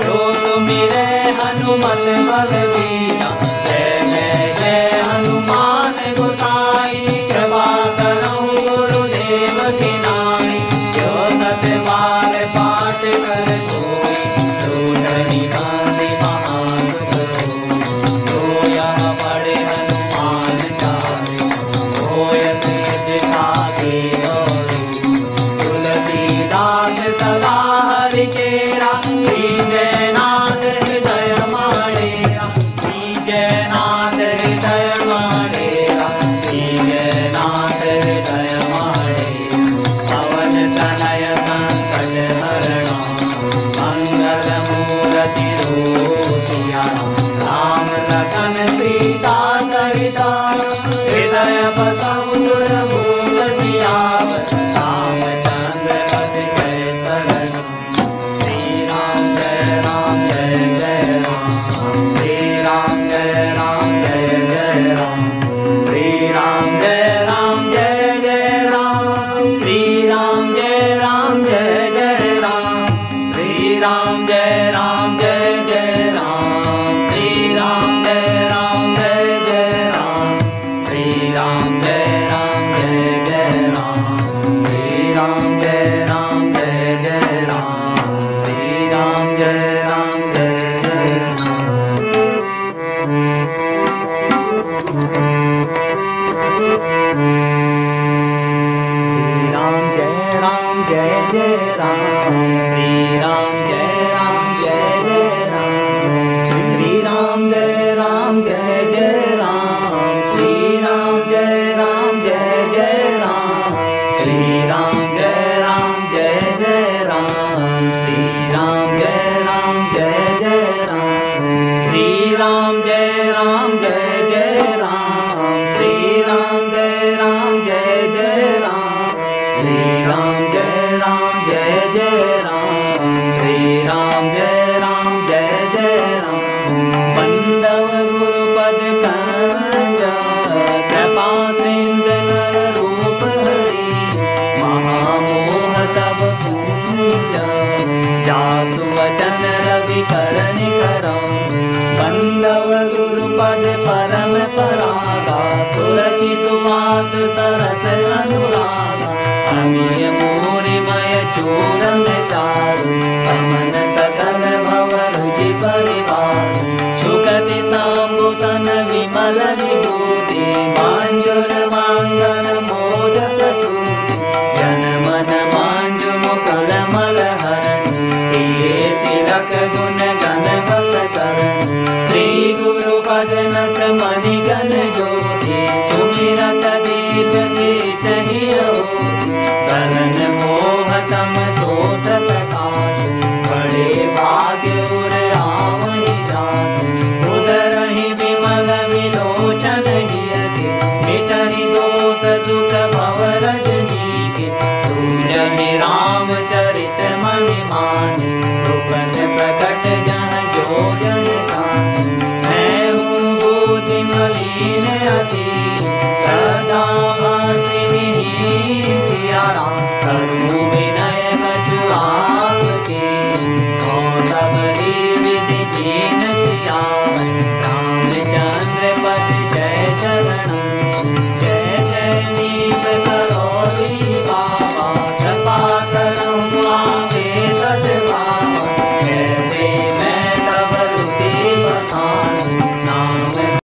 जो तुम रहे हनुमत बलवीना, जय हनुमान गोसाई, कृपा करो गुरुदेव की नाई। जो सत बार पाठ कर कोई, जो नहीं माने महान को, जो यह पढ़े हनुमान चालीसा, होय सिद्ध साधे होय। तुलसीदास सदा हरि केरा, जयनाथ हृदय माडेरा, जयनाथ हृदय माडेरा, जयनाथ हृदय माडेरा। पवन तनय संकट हरणा, मंगल मूरति रोसिया, राम लखन सीता सहिता, हृदय बसहु सुर भूप सियावर। रामचंद्र पद जय सरना, सरस अनुरागा, अमीय मोरिमय चूरन चारु, समन सकल भव रुचि परिवार। सुखति साम्बुतन विमल विभूति, मांजुर मांगन मोद प्रसूति, जन मन मांजु मुकुर मल हरन, प्रिय तिलक गुन गन बस करन। श्री गुरु भजन मनि गन ज्योति, सुमिरत करन मोह तम